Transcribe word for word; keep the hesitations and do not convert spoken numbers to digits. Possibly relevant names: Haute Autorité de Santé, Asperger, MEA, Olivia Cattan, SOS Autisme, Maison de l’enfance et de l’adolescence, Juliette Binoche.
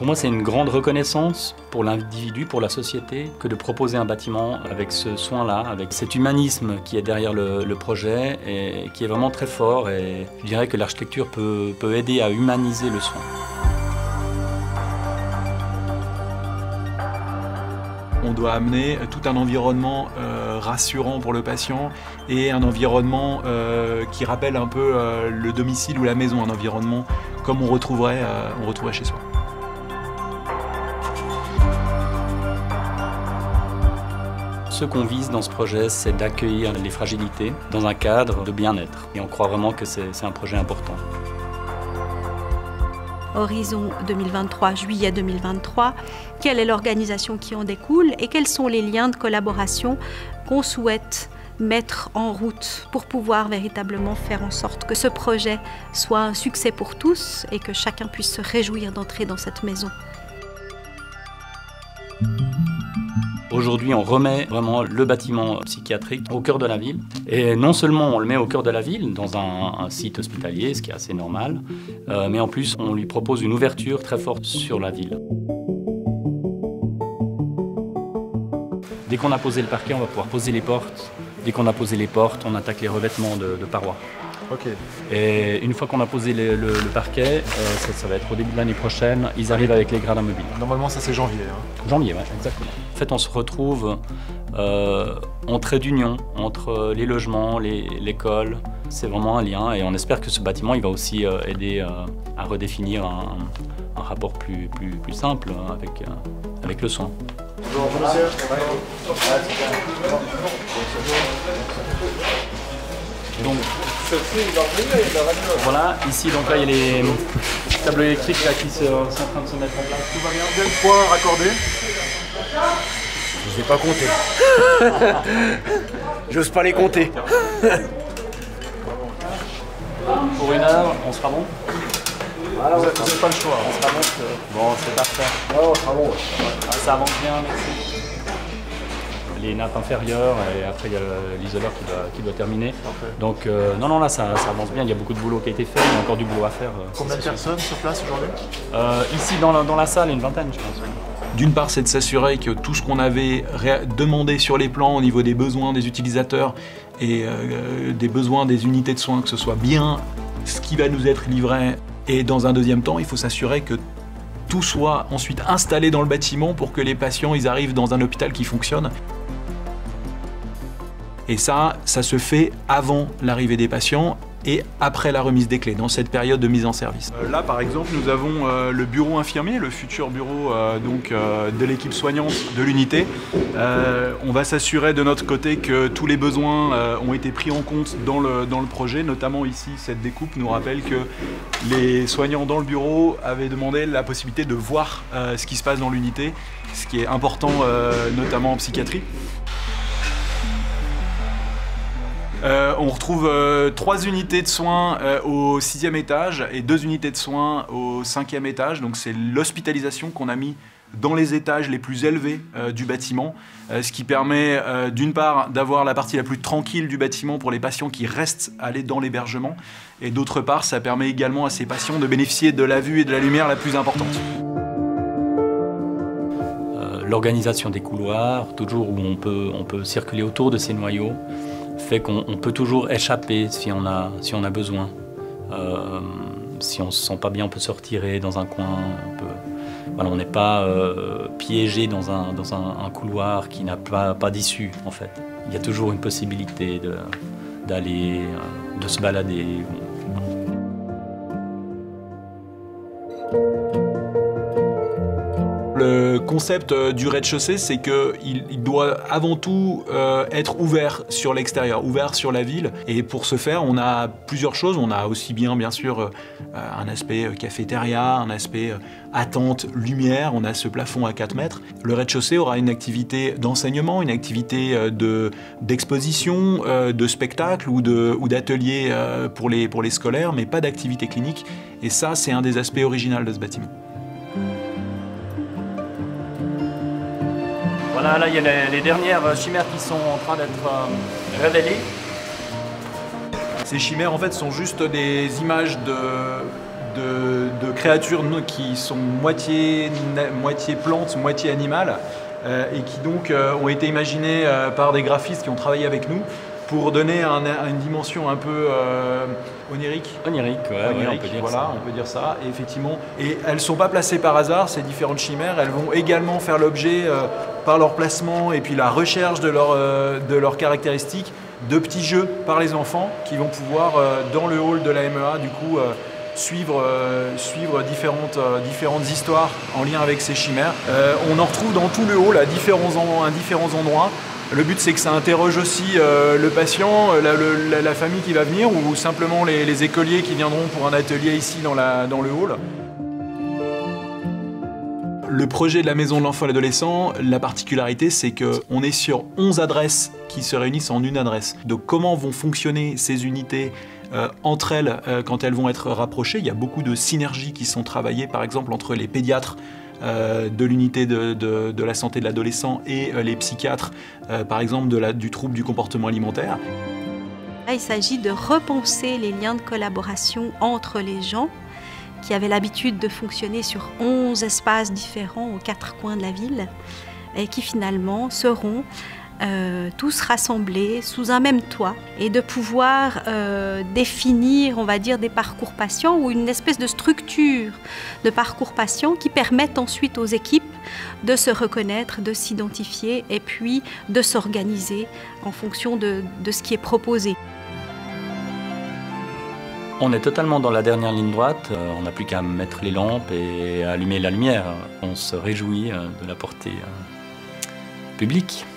Pour moi, c'est une grande reconnaissance pour l'individu, pour la société, que de proposer un bâtiment avec ce soin-là, avec cet humanisme qui est derrière le, le projet et qui est vraiment très fort. Et je dirais que l'architecture peut, peut aider à humaniser le soin. On doit amener tout un environnement euh, rassurant pour le patient et un environnement euh, qui rappelle un peu euh, le domicile ou la maison, un environnement comme on retrouverait, euh, on retrouverait chez soi. Ce qu'on vise dans ce projet, c'est d'accueillir les fragilités dans un cadre de bien-être. Et on croit vraiment que c'est un projet important. Horizon deux mille vingt-trois, juillet deux mille vingt-trois, quelle est l'organisation qui en découle et quels sont les liens de collaboration qu'on souhaite mettre en route pour pouvoir véritablement faire en sorte que ce projet soit un succès pour tous et que chacun puisse se réjouir d'entrer dans cette maison. Aujourd'hui, on remet vraiment le bâtiment psychiatrique au cœur de la ville. Et non seulement on le met au cœur de la ville, dans un, un site hospitalier, ce qui est assez normal, euh, mais en plus, on lui propose une ouverture très forte sur la ville. Dès qu'on a posé le parquet, on va pouvoir poser les portes. Dès qu'on a posé les portes, on attaque les revêtements de, de parois. Okay. Et une fois qu'on a posé le, le, le parquet, euh, ça, ça va être au début de l'année prochaine, ils arrivent avec les gradins mobiles. Normalement, ça c'est janvier. Hein. Janvier, oui, exactement. En fait, on se retrouve euh, en trait d'union entre les logements, l'école. C'est vraiment un lien et on espère que ce bâtiment il va aussi euh, aider euh, à redéfinir un, un rapport plus, plus, plus simple avec, euh, avec le soin. Bonjour, monsieur. Donc, voilà, ici donc là il y a les tableaux électriques là, qui sont en train de se mettre en place. Tout va bien, deux points raccordés. Je ne les ai pas comptés. J'ose pas les compter. Pour une heure, on sera bon. Voilà, vous n'avez pas le choix. On sera bon. Que... Bon, c'est parfait. Ouais, on sera bon. Ouais. Ah, ça avance bien, merci. Les nappes inférieures et après il y a l'isoleur qui doit, qui doit terminer. Parfait. Donc euh, non, non, là ça, ça avance bien, il y a beaucoup de boulot qui a été fait, il y a encore du boulot à faire. Combien de personnes sur place aujourd'hui euh, Ici dans la, dans la salle, une vingtaine je pense. D'une part c'est de s'assurer que tout ce qu'on avait demandé sur les plans au niveau des besoins des utilisateurs et euh, des besoins des unités de soins, que ce soit bien ce qui va nous être livré. Et dans un deuxième temps, il faut s'assurer que tout soit ensuite installé dans le bâtiment pour que les patients ils arrivent dans un hôpital qui fonctionne. Et ça, ça se fait avant l'arrivée des patients et après la remise des clés, dans cette période de mise en service. Là, par exemple, nous avons euh, le bureau infirmier, le futur bureau euh, donc, euh, de l'équipe soignante de l'unité. Euh, on va s'assurer de notre côté que tous les besoins euh, ont été pris en compte dans le, dans le projet. Notamment ici, cette découpe nous rappelle que les soignants dans le bureau avaient demandé la possibilité de voir euh, ce qui se passe dans l'unité, ce qui est important euh, notamment en psychiatrie. Euh, on retrouve euh, trois unités de soins euh, au sixième étage et deux unités de soins au cinquième étage. Donc c'est l'hospitalisation qu'on a mis dans les étages les plus élevés euh, du bâtiment, euh, ce qui permet euh, d'une part d'avoir la partie la plus tranquille du bâtiment pour les patients qui restent allés dans l'hébergement et d'autre part ça permet également à ces patients de bénéficier de la vue et de la lumière la plus importante. Euh, l'organisation des couloirs, toujours où on peut, on peut circuler autour de ces noyaux, fait qu'on peut toujours échapper si on a, si on a besoin. Euh, si on ne se sent pas bien, on peut se retirer dans un coin. On peut... voilà, on n'est pas euh, piégé dans, un, dans un, un couloir qui n'a pas, pas d'issue, en fait. Il y a toujours une possibilité d'aller, de, de se balader. Le concept du rez-de-chaussée, c'est qu'il doit avant tout euh, être ouvert sur l'extérieur, ouvert sur la ville. Et pour ce faire, on a plusieurs choses. On a aussi bien, bien sûr, euh, un aspect cafétéria, un aspect euh, attente, lumière. On a ce plafond à quatre mètres. Le rez-de-chaussée aura une activité d'enseignement, une activité euh, d'exposition, de, euh, de spectacle ou d'atelier ou euh, pour, les, pour les scolaires, mais pas d'activité clinique. Et ça, c'est un des aspects originaux de ce bâtiment. Voilà, là, il y a les, les dernières chimères qui sont en train d'être euh, révélées. Ces chimères, en fait, sont juste des images de, de, de créatures qui sont moitié, moitié plantes, moitié animales, euh, et qui donc euh, ont été imaginées euh, par des graphistes qui ont travaillé avec nous pour donner un, une dimension un peu euh, onirique. Onirique, ouais, onirique ouais, on peut dire voilà, ça. On peut dire ça, et effectivement. Et elles ne sont pas placées par hasard, ces différentes chimères. Elles vont également faire l'objet, euh, par leur placement et puis la recherche de, leur, euh, de leurs caractéristiques, de petits jeux par les enfants qui vont pouvoir, euh, dans le hall de la M E A, du coup, euh, suivre, euh, suivre différentes, euh, différentes histoires en lien avec ces chimères. Euh, on en retrouve dans tout le hall à différents, en, à différents endroits. Le but, c'est que ça interroge aussi euh, le patient, la, le, la, la famille qui va venir ou simplement les, les écoliers qui viendront pour un atelier ici dans, la, dans le hall. Le projet de la Maison de l'enfance et de l'adolescence, la particularité, c'est qu'on est sur onze adresses qui se réunissent en une adresse. Donc comment vont fonctionner ces unités euh, entre elles euh, quand elles vont être rapprochées? Il y a beaucoup de synergies qui sont travaillées, par exemple, entre les pédiatres Euh, de l'unité de, de, de la santé de l'adolescent et euh, les psychiatres, euh, par exemple de la, du trouble du comportement alimentaire. Là, il s'agit de repenser les liens de collaboration entre les gens qui avaient l'habitude de fonctionner sur onze espaces différents aux quatre coins de la ville et qui finalement seront euh, tous rassemblés sous un même toit et de pouvoir euh, définir, on va dire, des parcours patients ou une espèce de structure de parcours patients qui permettent ensuite aux équipes de se reconnaître, de s'identifier et puis de s'organiser en fonction de, de ce qui est proposé. On est totalement dans la dernière ligne droite, on n'a plus qu'à mettre les lampes et allumer la lumière. On se réjouit de la portée publique.